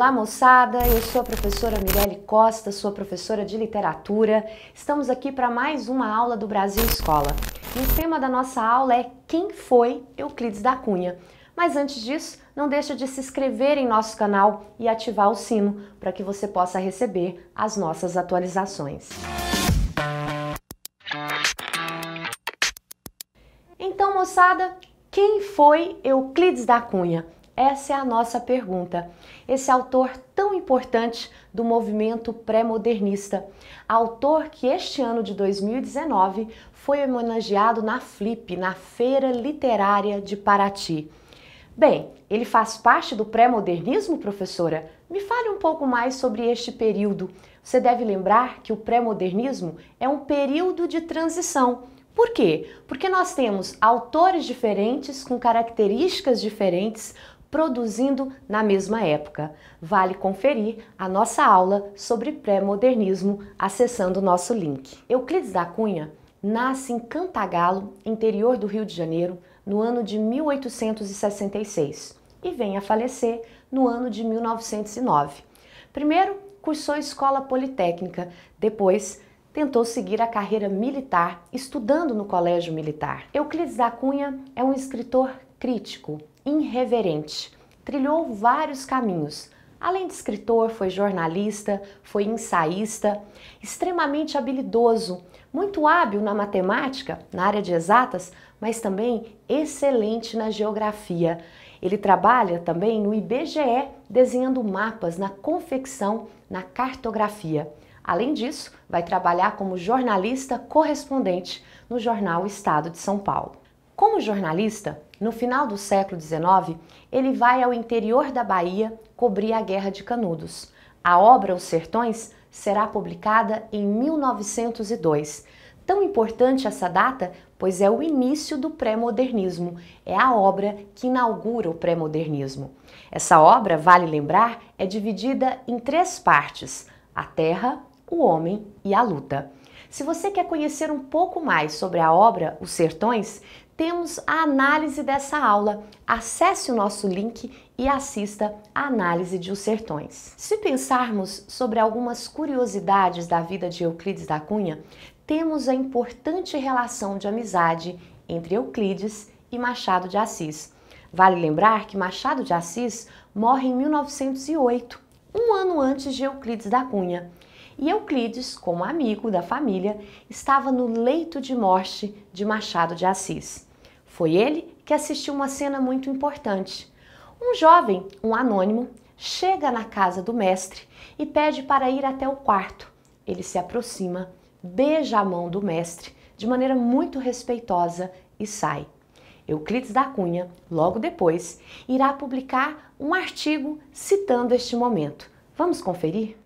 Olá, moçada! Eu sou a professora Mirelle Costa, sou professora de literatura. Estamos aqui para mais uma aula do Brasil Escola. E o tema da nossa aula é Quem foi Euclides da Cunha? Mas antes disso, não deixa de se inscrever em nosso canal e ativar o sino para que você possa receber as nossas atualizações. Então, moçada, quem foi Euclides da Cunha? Essa é a nossa pergunta. Esse autor tão importante do movimento pré-modernista, autor que este ano de 2019 foi homenageado na FLIP, na Feira Literária de Paraty. Bem, ele faz parte do pré-modernismo, professora? Me fale um pouco mais sobre este período. Você deve lembrar que o pré-modernismo é um período de transição. Por quê? Porque nós temos autores diferentes, com características diferentes, produzindo na mesma época. Vale conferir a nossa aula sobre pré-modernismo acessando o nosso link. Euclides da Cunha nasce em Cantagalo, interior do Rio de Janeiro, no ano de 1866 e vem a falecer no ano de 1909. Primeiro, cursou a Escola Politécnica, depois tentou seguir a carreira militar, estudando no Colégio Militar. Euclides da Cunha é um escritor crítico, irreverente. Trilhou vários caminhos. Além de escritor, foi jornalista, foi ensaísta, extremamente habilidoso, muito hábil na matemática, na área de exatas, mas também excelente na geografia. Ele trabalha também no IBGE, desenhando mapas, na confecção, na cartografia. Além disso, vai trabalhar como jornalista correspondente no jornal Estado de São Paulo. Como jornalista, no final do século XIX, ele vai ao interior da Bahia cobrir a Guerra de Canudos. A obra Os Sertões será publicada em 1902. Tão importante essa data, pois é o início do pré-modernismo, é a obra que inaugura o pré-modernismo. Essa obra, vale lembrar, é dividida em três partes: a terra, o homem e a luta. Se você quer conhecer um pouco mais sobre a obra Os Sertões, temos a análise dessa aula. Acesse o nosso link e assista a análise de Os Sertões. Se pensarmos sobre algumas curiosidades da vida de Euclides da Cunha, temos a importante relação de amizade entre Euclides e Machado de Assis. Vale lembrar que Machado de Assis morre em 1908, um ano antes de Euclides da Cunha. E Euclides, como amigo da família, estava no leito de morte de Machado de Assis. Foi ele que assistiu uma cena muito importante. Um jovem, um anônimo, chega na casa do mestre e pede para ir até o quarto. Ele se aproxima, beija a mão do mestre de maneira muito respeitosa e sai. Euclides da Cunha, logo depois, irá publicar um artigo citando este momento. Vamos conferir?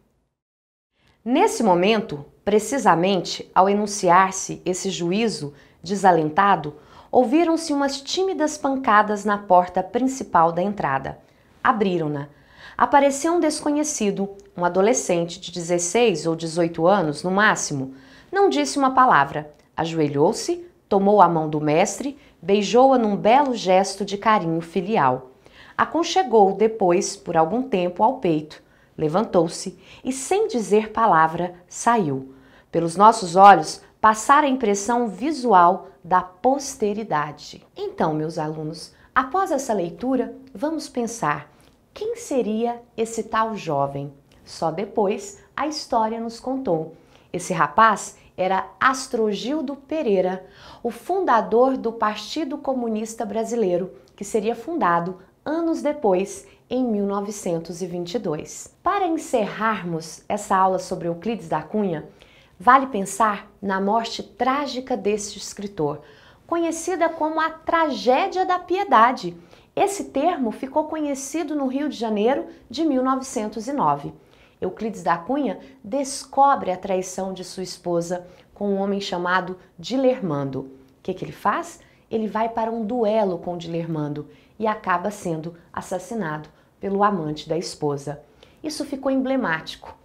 Nesse momento, precisamente ao enunciar-se esse juízo desalentado, ouviram-se umas tímidas pancadas na porta principal da entrada. Abriram-na. Apareceu um desconhecido, um adolescente de 16 ou 18 anos, no máximo. Não disse uma palavra. Ajoelhou-se, tomou a mão do mestre, beijou-a num belo gesto de carinho filial. Aconchegou depois, por algum tempo, ao peito. Levantou-se e, sem dizer palavra, saiu. Pelos nossos olhos, passara a impressão visual da posteridade. Então, meus alunos, após essa leitura, vamos pensar: quem seria esse tal jovem? Só depois a história nos contou. Esse rapaz era Astrogildo Pereira, o fundador do Partido Comunista Brasileiro, que seria fundado anos depois, em 1922. Para encerrarmos essa aula sobre Euclides da Cunha, vale pensar na morte trágica deste escritor, conhecida como a Tragédia da Piedade. Esse termo ficou conhecido no Rio de Janeiro de 1909. Euclides da Cunha descobre a traição de sua esposa com um homem chamado Dilermando. O que ele faz? Ele vai para um duelo com Dilermando e acaba sendo assassinado pelo amante da esposa. Isso ficou emblemático.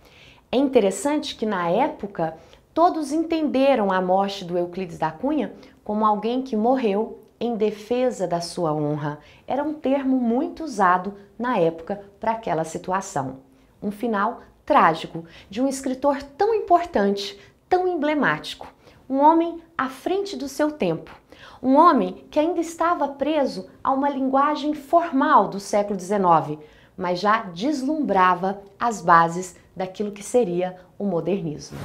É interessante que, na época, todos entenderam a morte do Euclides da Cunha como alguém que morreu em defesa da sua honra, era um termo muito usado na época para aquela situação. Um final trágico de um escritor tão importante, tão emblemático, um homem à frente do seu tempo, um homem que ainda estava preso a uma linguagem formal do século XIX, mas já deslumbrava as bases daquilo que seria o modernismo.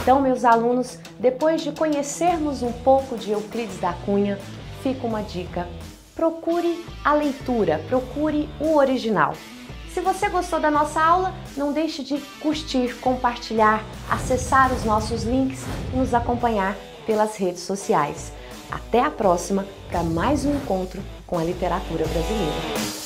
Então, meus alunos, depois de conhecermos um pouco de Euclides da Cunha, fica uma dica: procure a leitura, procure o original. Se você gostou da nossa aula, não deixe de curtir, compartilhar, acessar os nossos links e nos acompanhar pelas redes sociais. Até a próxima para mais um encontro com a literatura brasileira.